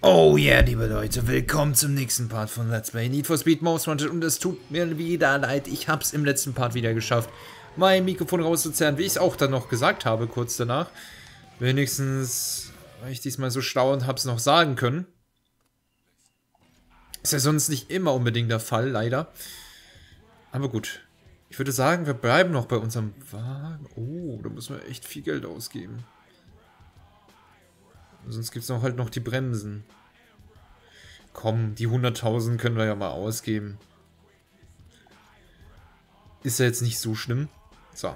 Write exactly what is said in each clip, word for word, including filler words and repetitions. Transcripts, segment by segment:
Oh yeah, liebe Leute, willkommen zum nächsten Part von Let's Play Need for Speed Most Wanted und es tut mir wieder leid, ich hab's im letzten Part wieder geschafft, mein Mikrofon rauszuzerren, wie ich es auch dann noch gesagt habe, kurz danach. Wenigstens war ich diesmal so schlau und hab's noch sagen können. Ist ja sonst nicht immer unbedingt der Fall, leider. Aber gut, ich würde sagen, wir bleiben noch bei unserem Wagen. Oh, da müssen wir echt viel Geld ausgeben. Sonst gibt es noch halt noch die Bremsen. Komm, die hunderttausend können wir ja mal ausgeben. Ist ja jetzt nicht so schlimm. So.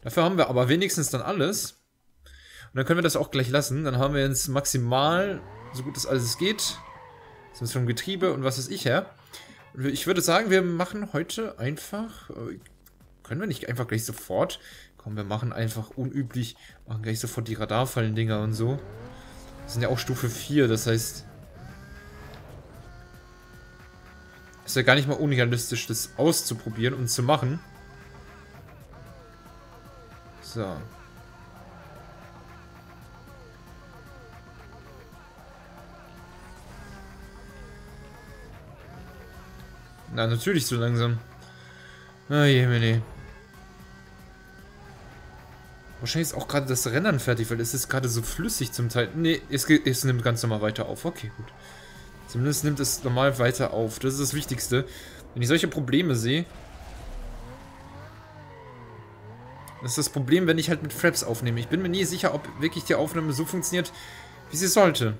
Dafür haben wir aber wenigstens dann alles. Und dann können wir das auch gleich lassen. Dann haben wir jetzt maximal, so gut es alles geht. Das ist vom Getriebe und was weiß ich her. Ich würde sagen, wir machen heute einfach... Können wir nicht einfach gleich sofort... Komm, wir machen einfach unüblich, machen gleich sofort die Radarfallen-Dinger und so. Das sind ja auch Stufe vier, das heißt... Ist ja gar nicht mal unrealistisch, das auszuprobieren und zu machen. So. Na, natürlich zu langsam. Ah, je, meine. Wahrscheinlich ist auch gerade das Rennen fertig, weil es ist gerade so flüssig zum Teil. Ne, es, es nimmt ganz normal weiter auf. Okay, gut. Zumindest nimmt es normal weiter auf. Das ist das Wichtigste. Wenn ich solche Probleme sehe... Das ist das Problem, wenn ich halt mit Fraps aufnehme. Ich bin mir nie sicher, ob wirklich die Aufnahme so funktioniert, wie sie sollte.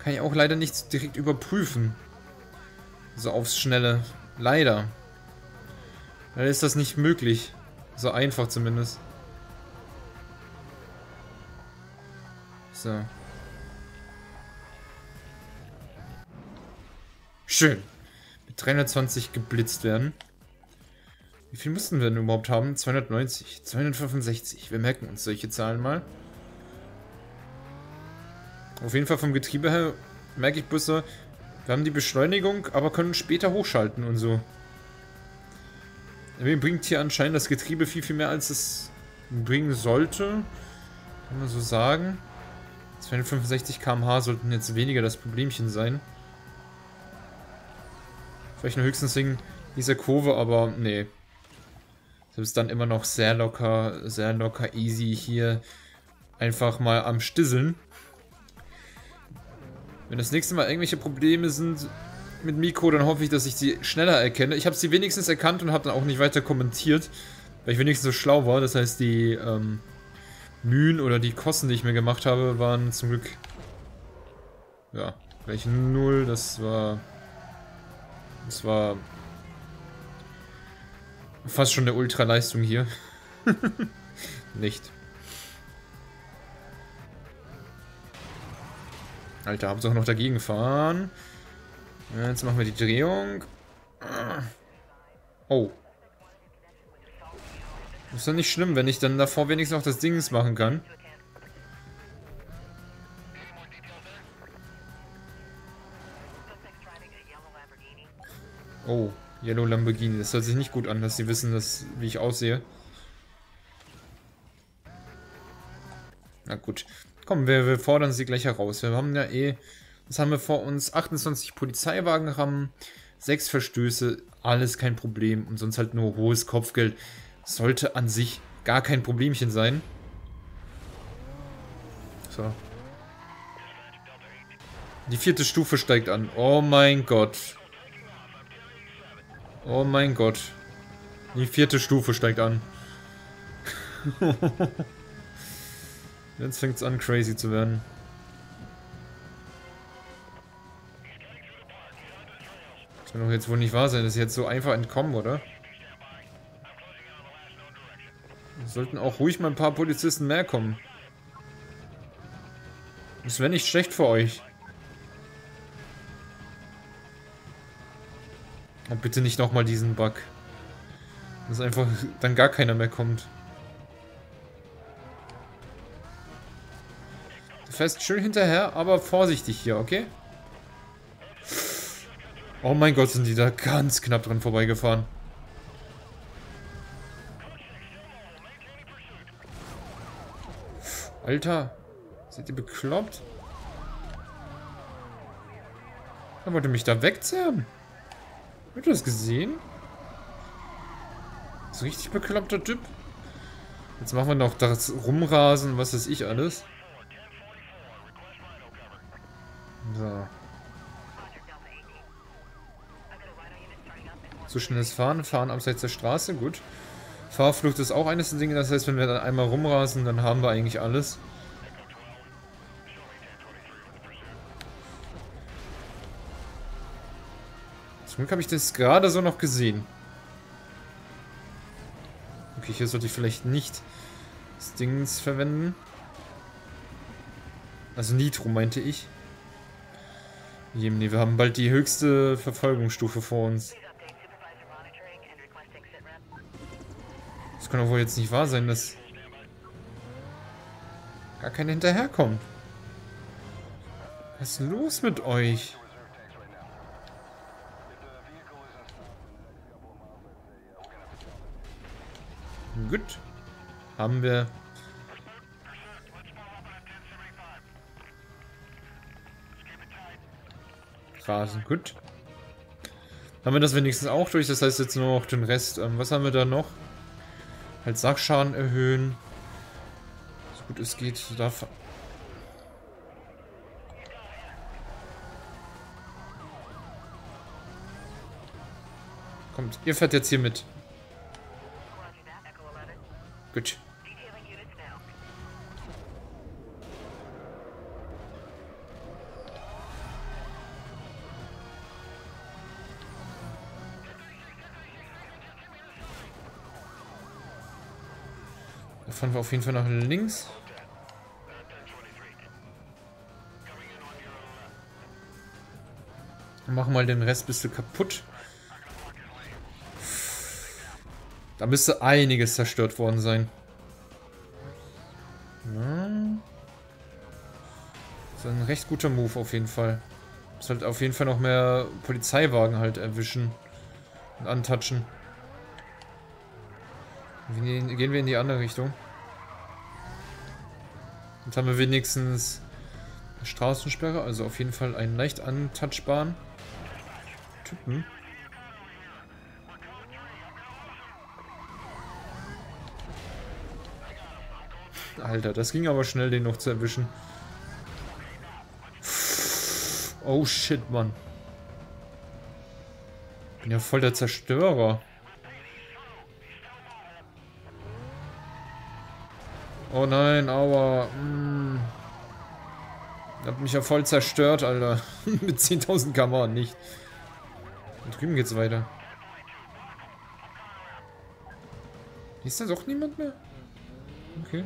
Kann ich auch leider nicht direkt überprüfen. So aufs Schnelle. Leider. Leider ist das nicht möglich. So einfach zumindest. So. Schön. Mit dreihundertzwanzig geblitzt werden. Wie viel mussten wir denn überhaupt haben? zweihundertneunzig, zweihundertfünfundsechzig. Wir merken uns solche Zahlen mal. Auf jeden Fall vom Getriebe her merke ich bloß so, wir haben die Beschleunigung, aber können später hochschalten und so. Mir bringt hier anscheinend das Getriebe viel, viel mehr, als es bringen sollte. Kann man so sagen. zweihundertfünfundsechzig Kilometer pro Stunde sollten jetzt weniger das Problemchen sein. Vielleicht nur höchstens wegen dieser Kurve, aber nee. Selbst dann immer noch sehr locker, sehr locker easy hier einfach mal am Stisseln. Wenn das nächste Mal irgendwelche Probleme sind mit Mikro, dann hoffe ich, dass ich sie schneller erkenne. Ich habe sie wenigstens erkannt und habe dann auch nicht weiter kommentiert, weil ich wenigstens so schlau war. Das heißt, die... Ähm, Mühen oder die Kosten, die ich mir gemacht habe, waren zum Glück ja, gleich null, das war das war fast schon eine Ultraleistung hier. Nicht. Alter, hab's auch noch dagegen fahren. Jetzt machen wir die Drehung. Oh. Ist doch nicht schlimm, wenn ich dann davor wenigstens noch das Dings machen kann. Oh, Yellow Lamborghini. Das hört sich nicht gut an, dass sie wissen, dass, wie ich aussehe. Na gut. Komm, wir, wir fordern sie gleich heraus. Wir haben ja eh... Was haben wir vor uns? achtundzwanzig Polizeiwagen haben, sechs Verstöße, alles kein Problem. Und sonst halt nur hohes Kopfgeld. Sollte an sich gar kein Problemchen sein. So. Die vierte Stufe steigt an. Oh mein Gott. Oh mein Gott. Die vierte Stufe steigt an. Jetzt fängt es an, crazy zu werden. Das kann doch jetzt wohl nicht wahr sein, dass sie jetzt so einfach entkommen, oder? Sollten auch ruhig mal ein paar Polizisten mehr kommen. Das wäre nicht schlecht für euch. Und bitte nicht nochmal diesen Bug. Dass einfach dann gar keiner mehr kommt. Du fährst schön hinterher, aber vorsichtig hier, okay? Oh mein Gott, sind die da ganz knapp dran vorbeigefahren. Alter, seid ihr bekloppt? Er wollte mich da wegzerren. Habt ihr das gesehen? So richtig bekloppter Typ. Jetzt machen wir noch das Rumrasen, was weiß ich alles. So. So schnelles Fahren, Fahren abseits der Straße, gut. Fahrflucht ist auch eines der Dinge, das heißt, wenn wir dann einmal rumrasen, dann haben wir eigentlich alles. Zum Glück habe ich das gerade so noch gesehen. Okay, hier sollte ich vielleicht nicht das Dings verwenden. Also Nitro meinte ich. Nee, wir haben bald die höchste Verfolgungsstufe vor uns. Das kann doch wohl jetzt nicht wahr sein, dass gar keiner hinterherkommt. Was ist denn los mit euch? Gut. Haben wir. Rasen, gut. Haben wir das wenigstens auch durch, das heißt jetzt nur noch den Rest. Ähm, was haben wir da noch? Halt Sachschaden erhöhen. So gut es geht. Darf. Kommt, ihr fährt jetzt hier mit. Gut. Da fahren wir auf jeden Fall nach links. Wir machen mal den Rest ein bisschen kaputt. Da müsste einiges zerstört worden sein. Ja. Das ist ein recht guter Move auf jeden Fall. Muss halt auf jeden Fall noch mehr Polizeiwagen halt erwischen und antatschen. Gehen wir in die andere Richtung. Jetzt haben wir wenigstens eine Straßensperre, also auf jeden Fall einen leicht antatschbaren Typen. Alter, das ging aber schnell, den noch zu erwischen. Oh shit, Mann. Ich bin ja voll der Zerstörer. Oh nein, aua. Hm. Hab mich ja voll zerstört, Alter. Mit zehntausend Kammer nicht. Da drüben geht's weiter. Ist da doch niemand mehr? Okay.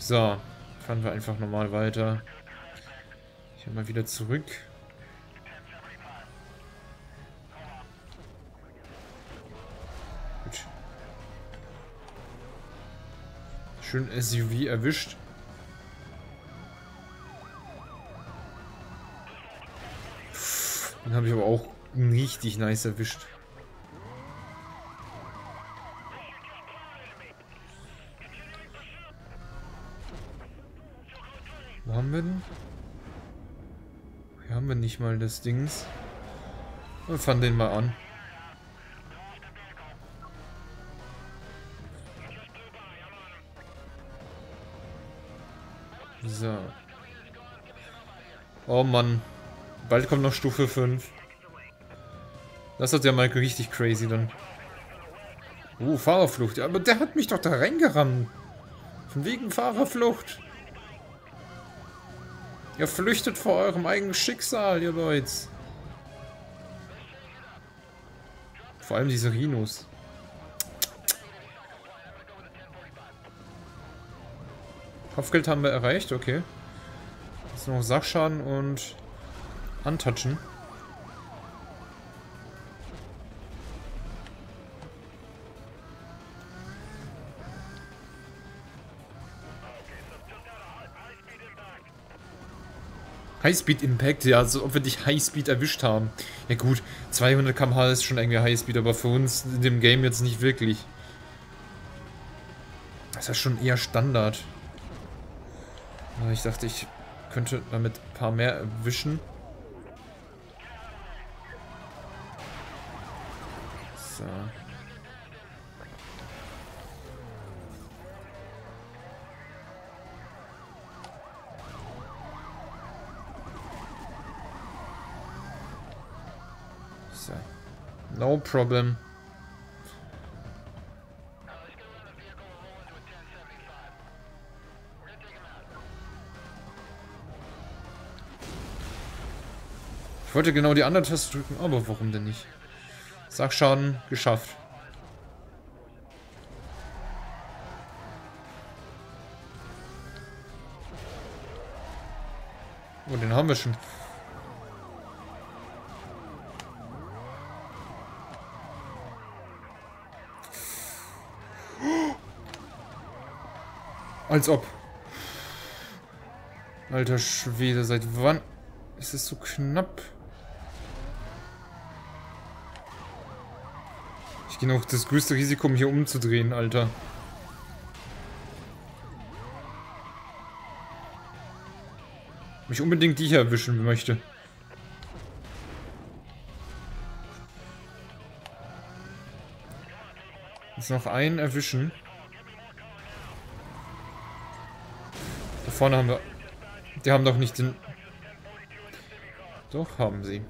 So, fahren wir einfach normal weiter. Hier mal wieder zurück. Gut. Schön S U V erwischt. Den habe ich aber auch richtig nice erwischt. Haben wir denn? Hier haben wir nicht mal das Dings. Wir fahren den mal an. So. Oh Mann. Bald kommt noch Stufe fünf. Das hat ja mal richtig crazy dann. Oh, Fahrerflucht. Ja, aber der hat mich doch da reingerammt. Von wegen Fahrerflucht. Ihr flüchtet vor eurem eigenen Schicksal, ihr Leute. Vor allem diese Rhinos. Kopfgeld haben wir erreicht, okay. Jetzt noch Sachschaden und antatschen. Highspeed Impact, ja, als ob wir dich Highspeed erwischt haben. Ja gut, zweihundert Kilometer pro Stunde ist schon irgendwie Highspeed, aber für uns in dem Game jetzt nicht wirklich. Das ist ja schon eher Standard. Ich dachte, ich könnte damit ein paar mehr erwischen. So. So. No problem. Ich wollte genau die andere Taste drücken, aber warum denn nicht? Sachschaden geschafft. Oh, den haben wir schon. Als ob. Alter Schwede, seit wann ist es so knapp? Ich gehe noch das größte Risiko, um hier umzudrehen, Alter. Mich unbedingt die hier erwischen möchte. Jetzt noch einen erwischen. Da vorne haben wir... Die haben doch nicht den... Doch, haben sie.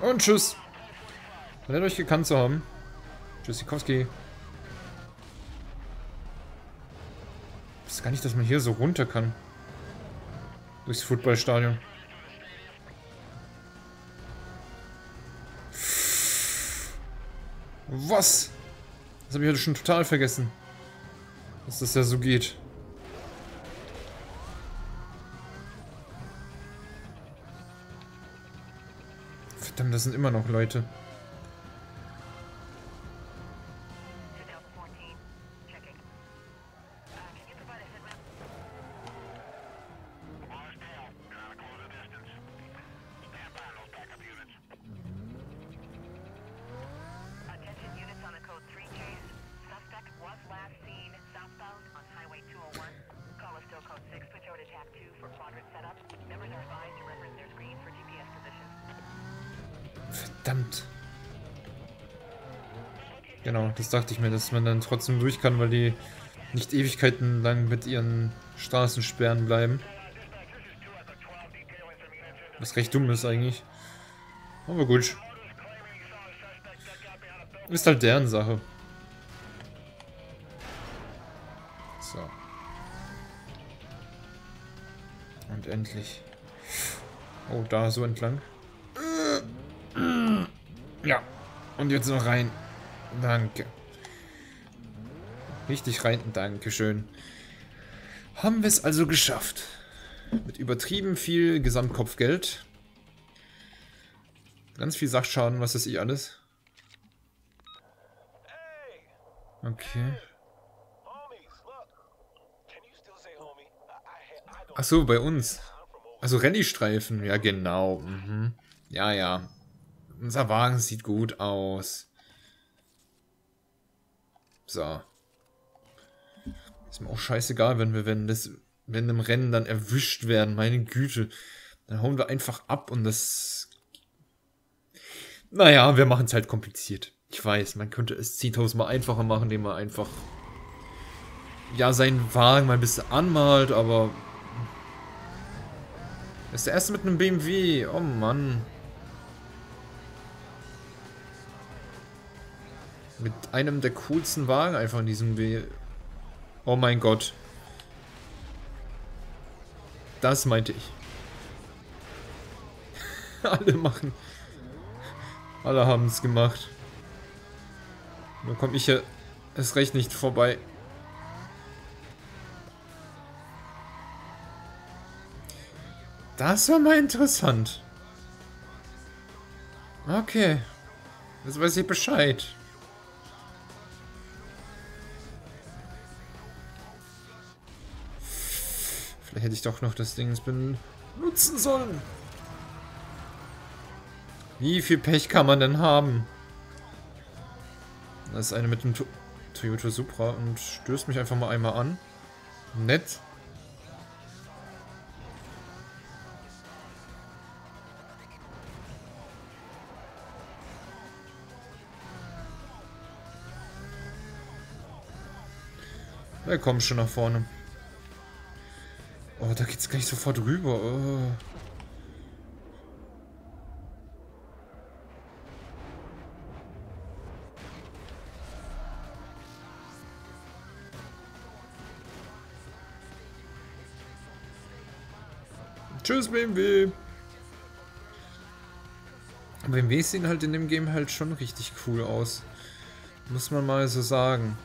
Und tschüss. Verletzt euch gekannt zu haben. Tschüssikowski. Ich weiß gar nicht, dass man hier so runter kann. Durchs Footballstadion. Was? Das habe ich heute schon total vergessen. Dass das ja so geht. Verdammt, das sind immer noch Leute. Verdammt. Genau, das dachte ich mir, dass man dann trotzdem durch kann, weil die nicht Ewigkeiten lang mit ihren Straßensperren bleiben. Was recht dumm ist eigentlich. Aber gut. Ist halt deren Sache. So. Und endlich. Oh, da so entlang. Ja, und jetzt noch rein. Danke. Richtig rein. Dankeschön. Haben wir es also geschafft. Mit übertrieben viel Gesamtkopfgeld. Ganz viel Sachschaden, was ist eh alles. Okay. Achso, bei uns. Also Rallye-Streifen. Ja, genau. Mhm. Ja, ja. Unser Wagen sieht gut aus. So. Ist mir auch scheißegal, wenn wir wenn das, wenn im Rennen dann erwischt werden. Meine Güte. Dann hauen wir einfach ab und das... Naja, wir machen es halt kompliziert. Ich weiß, man könnte es zehntausend mal einfacher machen, indem man einfach... Ja, seinen Wagen mal ein bisschen anmalt, aber... Das ist der erste mit einem B M W. Oh Mann. Mit einem der coolsten Wagen einfach in diesem W. Oh mein Gott. Das meinte ich. Alle machen. Alle haben es gemacht. Nur komme ich hier erst recht nicht vorbei. Das war mal interessant. Okay. Jetzt weiß ich Bescheid. Vielleicht hätte ich doch noch das Ding benutzen sollen. Wie viel Pech kann man denn haben? Da ist eine mit dem To- Toyota Supra und stößt mich einfach mal einmal an. Nett. Wir kommen schon nach vorne. Oh, da geht's gleich sofort rüber. Oh. Tschüss, B M W. B M W sehen halt in dem Game halt schon richtig cool aus. Muss man mal so sagen.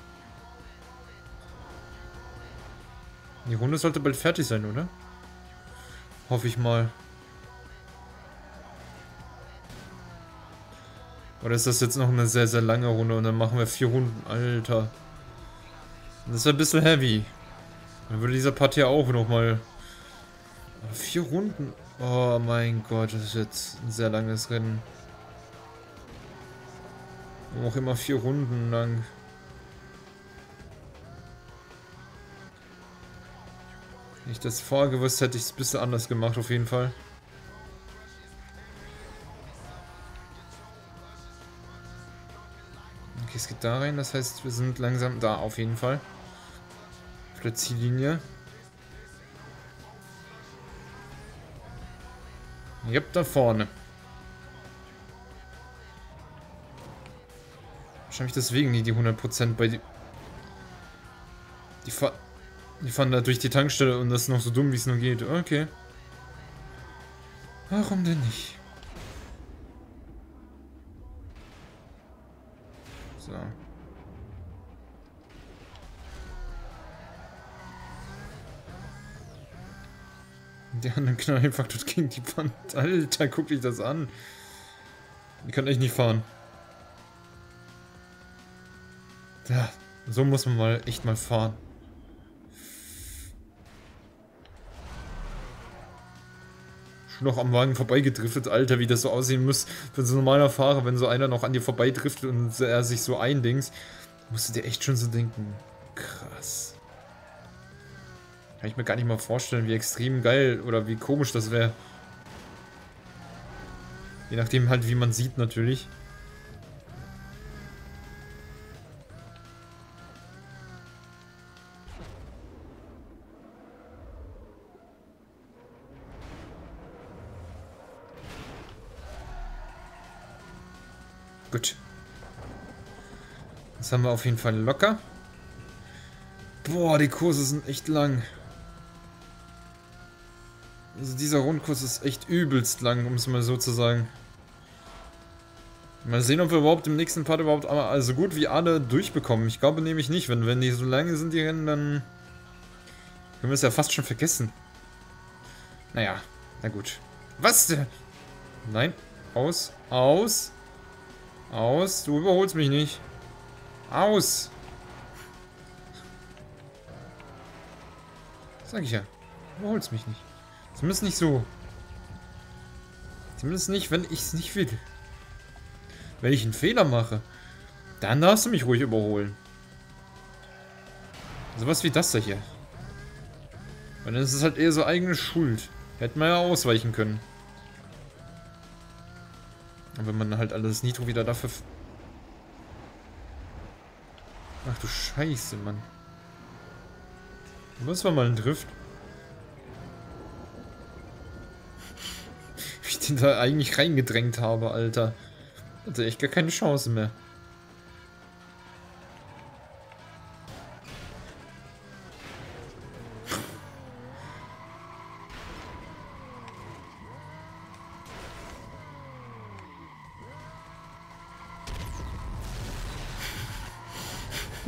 Die Runde sollte bald fertig sein, oder? Hoffe ich mal. Oder ist das jetzt noch eine sehr, sehr lange Runde und dann machen wir vier Runden? Alter. Das ist ein bisschen heavy. Dann würde dieser Part hier auch nochmal... Vier Runden? Oh mein Gott, das ist jetzt ein sehr langes Rennen. Auch immer vier Runden lang. Wenn ich das vorher gewusst hätte, ich es ein bisschen anders gemacht, auf jeden Fall. Okay, es geht da rein, das heißt, wir sind langsam da, auf jeden Fall. Auf der Ziellinie. Jep, da vorne. Wahrscheinlich deswegen nie die hundert Prozent bei die... Die Fahr... Die fahren da durch die Tankstelle und das ist noch so dumm, wie es nur geht. Okay. Warum denn nicht? So. Die anderen knallen einfach dort gegen die Wand. Alter, guck dich das an. Die kann echt nicht fahren. Ja, so muss man mal echt mal fahren. Noch am Wagen vorbeigedriftet, Alter, wie das so aussehen muss. Wenn so ein normaler Fahrer, wenn so einer noch an dir vorbeidriftet und er sich so eindingst, musst du dir echt schon so denken. Krass. Kann ich mir gar nicht mal vorstellen, wie extrem geil oder wie komisch das wäre. Je nachdem halt, wie man sieht natürlich. Gut. Das haben wir auf jeden Fall locker. Boah, die Kurse sind echt lang. Also dieser Rundkurs ist echt übelst lang, um es mal so zu sagen. Mal sehen, ob wir überhaupt im nächsten Part überhaupt einmal so gut wie alle durchbekommen. Ich glaube nämlich nicht. Wenn, wenn die so lange sind, die Rennen, dann können wir es ja fast schon vergessen. Naja, na gut. Was? Nein. Aus. Aus. Aus, du überholst mich nicht. Aus! Sag ich ja. Du überholst mich nicht. Zumindest nicht so. Zumindest nicht, wenn ich es nicht will. Wenn ich einen Fehler mache, dann darfst du mich ruhig überholen. Sowas wie das da hier. Und dann ist es halt eher so eigene Schuld. Hätten wir ja ausweichen können. Und wenn man halt alles Nitro wieder dafür... Ach du Scheiße, Mann. Müssen wir mal einen Drift. Wie ich den da eigentlich reingedrängt habe, Alter. Hatte echt gar keine Chance mehr.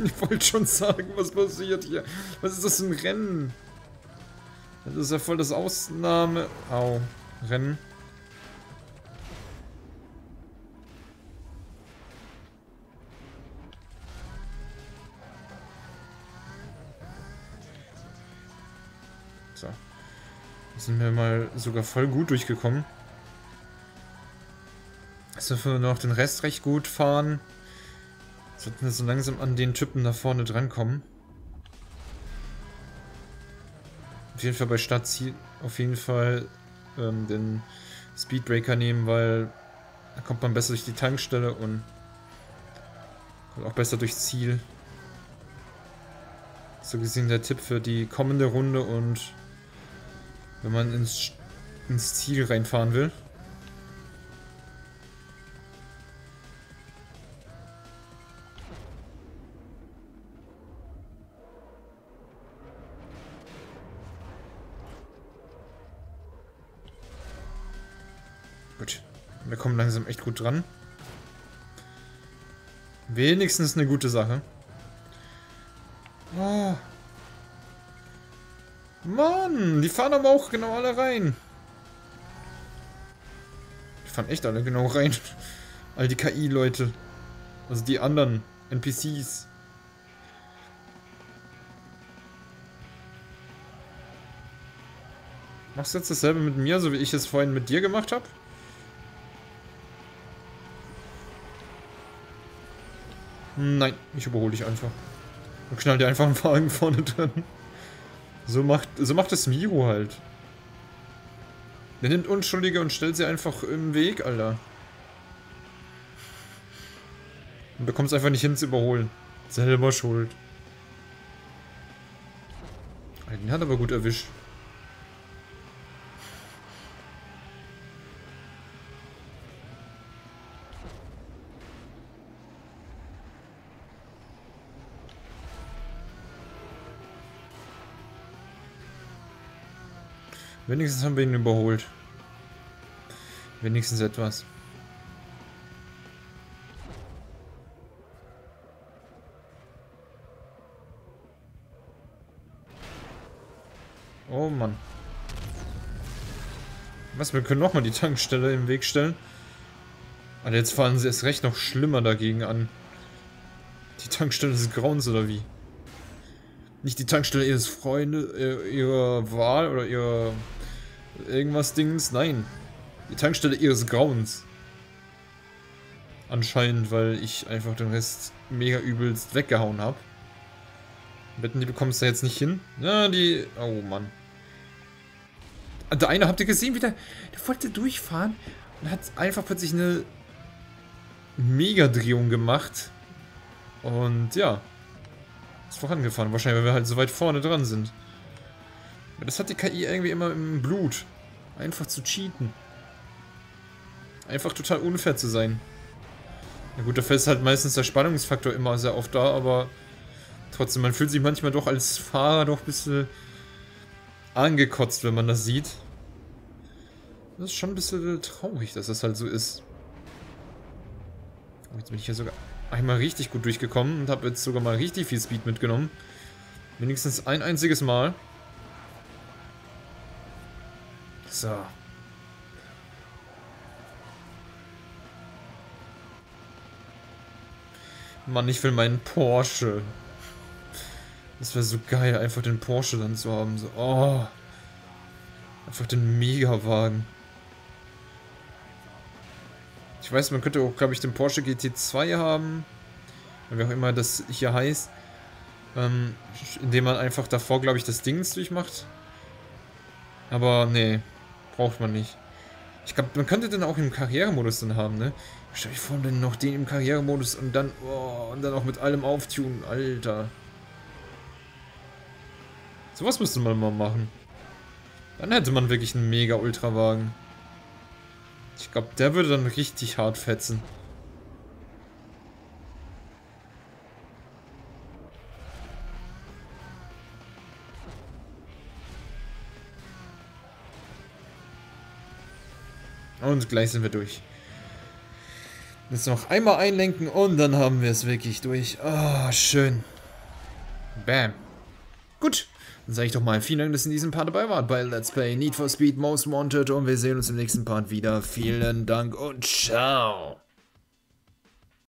Ich wollte schon sagen, was passiert hier? Was ist das für ein Rennen? Das ist ja voll das Ausnahme... Au. Rennen. So. Da sind wir mal sogar voll gut durchgekommen. Also wir noch den Rest recht gut fahren. Sollten wir so langsam an den Typen da vorne drankommen. Auf jeden Fall bei Startziel auf jeden Fall ähm, den Speedbreaker nehmen, weil da kommt man besser durch die Tankstelle und kommt auch besser durchs Ziel. So gesehen der Tipp für die kommende Runde und wenn man ins, ins Ziel reinfahren will. Gut, wir kommen langsam echt gut dran. Wenigstens eine gute Sache. Oh. Mann, die fahren aber auch genau alle rein. Die fahren echt alle genau rein. All die K I-Leute. Also die anderen N P Cs. Machst du jetzt dasselbe mit mir, so wie ich es vorhin mit dir gemacht habe? Nein, ich überhole dich einfach. Und knall dir einfach einen Wagen vorne dran. So macht, so macht das Miro halt. Der nimmt Unschuldige und stellt sie einfach im Weg, Alter. Und du kommst einfach nicht hin zu überholen. Selber schuld. Den hat aber gut erwischt. Wenigstens haben wir ihn überholt. Wenigstens etwas. Oh Mann. Was, wir können nochmal die Tankstelle im Weg stellen. Aber jetzt fahren sie erst recht noch schlimmer dagegen an. Die Tankstelle des Grauens oder wie? Nicht die Tankstelle ihres Freundes, ihrer Wahl oder ihrer... Irgendwas Dings, nein. Die Tankstelle ihres Grauens. Anscheinend, weil ich einfach den Rest mega übelst weggehauen habe. Wetten, die bekommst du jetzt nicht hin. Ja, die... Oh, Mann. Der eine, habt ihr gesehen, wie der... Der wollte durchfahren und hat einfach plötzlich eine... Mega-Drehung gemacht. Und, ja. Ist vorangefahren. Wahrscheinlich, weil wir halt so weit vorne dran sind. Das hat die K I irgendwie immer im Blut. Einfach zu cheaten. Einfach total unfair zu sein. Na gut, dafür ist halt meistens der Spannungsfaktor immer sehr oft da, aber trotzdem, man fühlt sich manchmal doch als Fahrer doch ein bisschen angekotzt, wenn man das sieht. Das ist schon ein bisschen traurig, dass das halt so ist. Jetzt bin ich ja sogar einmal richtig gut durchgekommen und habe jetzt sogar mal richtig viel Speed mitgenommen. Wenigstens ein einziges Mal. So. Mann, ich will meinen Porsche. Das wäre so geil, einfach den Porsche dann zu haben. So, oh. Einfach den Megawagen. Ich weiß, man könnte auch, glaube ich, den Porsche G T zwei haben. Wie auch immer das hier heißt. Ähm, indem man einfach davor, glaube ich, das Dings durchmacht. Aber, nee. Braucht man nicht. Ich glaube, man könnte den auch im Karrieremodus dann haben, ne? Ich stelle mich vor, dann noch den im Karrieremodus und dann, oh, und dann auch mit allem auftunen, Alter. Sowas müsste man mal machen. Dann hätte man wirklich einen Mega-Ultrawagen. Ich glaube, der würde dann richtig hart fetzen. Und gleich sind wir durch. Jetzt noch einmal einlenken und dann haben wir es wirklich durch. Oh, schön. Bam. Gut. Dann sage ich doch mal vielen Dank, dass ihr in diesem Part dabei wart bei Let's Play Need for Speed Most Wanted. Und wir sehen uns im nächsten Part wieder. Vielen Dank und ciao.